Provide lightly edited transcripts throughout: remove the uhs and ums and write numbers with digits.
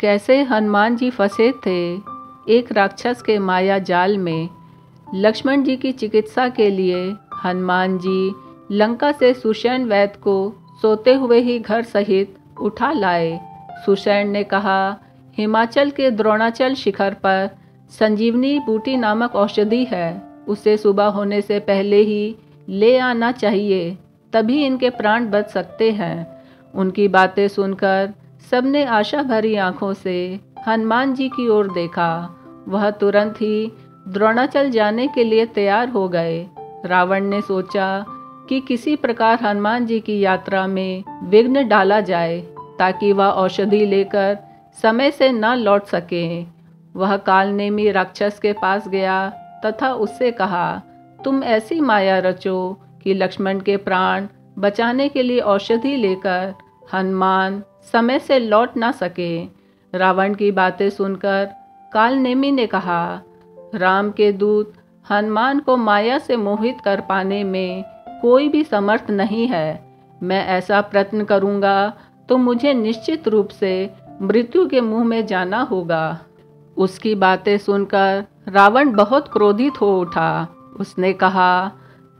कैसे हनुमान जी फंसे थे एक राक्षस के माया जाल में। लक्ष्मण जी की चिकित्सा के लिए हनुमान जी लंका से सुषेण वैद्य को सोते हुए ही घर सहित उठा लाए। सुषेण ने कहा, हिमाचल के द्रोणाचल शिखर पर संजीवनी बूटी नामक औषधि है, उसे सुबह होने से पहले ही ले आना चाहिए, तभी इनके प्राण बच सकते हैं। उनकी बातें सुनकर सबने आशा भरी आंखों से हनुमान जी की ओर देखा। वह तुरंत ही द्रोणाचल जाने के लिए तैयार हो गए। रावण ने सोचा कि किसी प्रकार हनुमान जी की यात्रा में विघ्न डाला जाए ताकि वह औषधि लेकर समय से न लौट सकें। वह कालनेमि राक्षस के पास गया तथा उससे कहा, तुम ऐसी माया रचो कि लक्ष्मण के प्राण बचाने के लिए औषधि लेकर हनुमान समय से लौट ना सके। रावण की बातें सुनकर कालनेमि ने कहा, राम के दूत हनुमान को माया से मोहित कर पाने में कोई भी समर्थ नहीं है। मैं ऐसा प्रयत्न करूंगा तो मुझे निश्चित रूप से मृत्यु के मुंह में जाना होगा। उसकी बातें सुनकर रावण बहुत क्रोधित हो उठा। उसने कहा,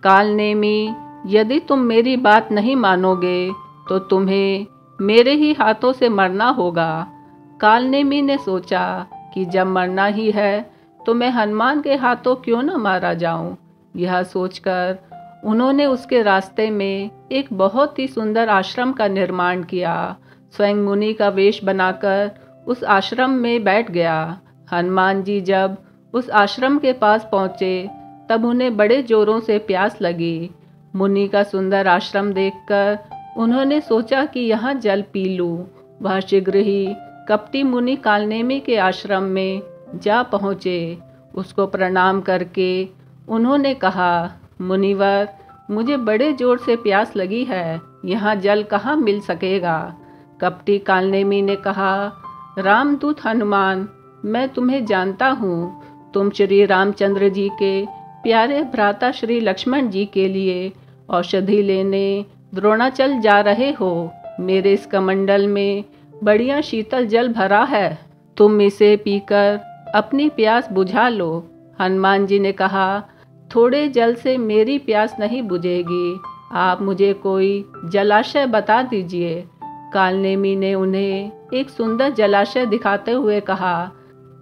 कालनेमि, यदि तुम मेरी बात नहीं मानोगे तो तुम्हें मेरे ही हाथों से मरना होगा। कालनेमि ने सोचा कि जब मरना ही है तो मैं हनुमान के हाथों क्यों न मारा जाऊं। यह सोचकर उन्होंने उसके रास्ते में एक बहुत ही सुंदर आश्रम का निर्माण किया। स्वयं मुनि का वेश बनाकर उस आश्रम में बैठ गया। हनुमान जी जब उस आश्रम के पास पहुँचे तब उन्हें बड़े जोरों से प्यास लगी। मुनि का सुंदर आश्रम देखकर उन्होंने सोचा कि यहाँ जल पी लूँ। वह शीघ्र ही कपटी मुनि कालनेमि के आश्रम में जा पहुँचे। उसको प्रणाम करके उन्होंने कहा, मुनिवर, मुझे बड़े जोर से प्यास लगी है, यहाँ जल कहाँ मिल सकेगा। कपटी कालनेमि ने कहा, रामदूत हनुमान, मैं तुम्हें जानता हूँ। तुम श्री रामचंद्र जी के प्यारे भ्राता श्री लक्ष्मण जी के लिए औषधि लेने द्रोणाचल जा रहे हो। मेरे इस कमंडल में बढ़िया शीतल जल भरा है, तुम इसे पीकर अपनी प्यास बुझा लो। हनुमान जी ने कहा, थोड़े जल से मेरी प्यास नहीं बुझेगी, आप मुझे कोई जलाशय बता दीजिए। कालनेमि ने उन्हें एक सुंदर जलाशय दिखाते हुए कहा,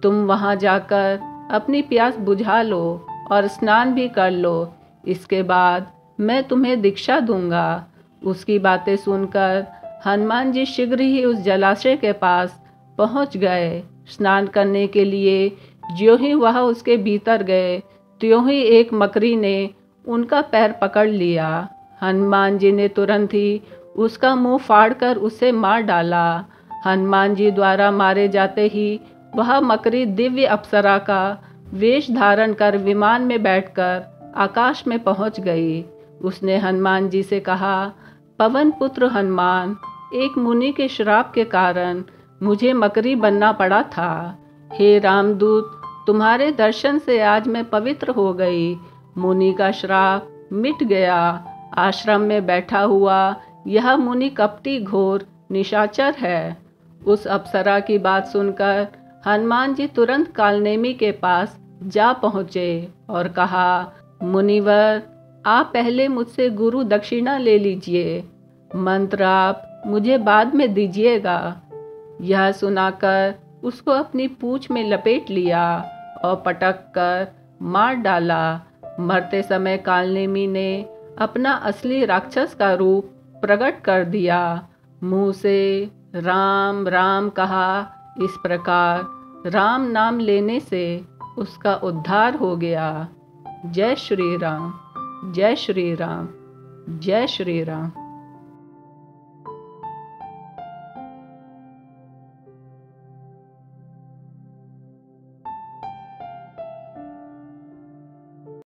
तुम वहां जाकर अपनी प्यास बुझा लो और स्नान भी कर लो, इसके बाद मैं तुम्हें दीक्षा दूंगा। उसकी बातें सुनकर हनुमान जी शीघ्र ही उस जलाशय के पास पहुंच गए। स्नान करने के लिए ज्यों ही वह उसके भीतर गए त्यों ही एक मकड़ी ने उनका पैर पकड़ लिया। हनुमान जी ने तुरंत ही उसका मुंह फाड़कर उसे मार डाला। हनुमान जी द्वारा मारे जाते ही वह मकड़ी दिव्य अप्सरा का वेश धारण कर विमान में बैठकर आकाश में पहुंच गई। उसने हनुमान जी से कहा, पवन पुत्र हनुमान, एक मुनि के श्राप के कारण मुझे मकड़ी बनना पड़ा था। हे रामदूत, तुम्हारे दर्शन से आज मैं पवित्र हो गई। मुनि का श्राप मिट गया। आश्रम में बैठा हुआ यह मुनि कपटी घोर निशाचर है। उस अप्सरा की बात सुनकर हनुमान जी तुरंत कालनेमि के पास जा पहुँचे और कहा, मुनिवर, आप पहले मुझसे गुरु दक्षिणा ले लीजिए, मंत्र आप मुझे बाद में दीजिएगा। यह सुनाकर उसको अपनी पूँछ में लपेट लिया और पटक कर मार डाला। मरते समय कालनेमि ने अपना असली राक्षस का रूप प्रकट कर दिया। मुंह से राम राम कहा। इस प्रकार राम नाम लेने से उसका उद्धार हो गया। जय श्री राम, जय श्री राम, जय श्री राम।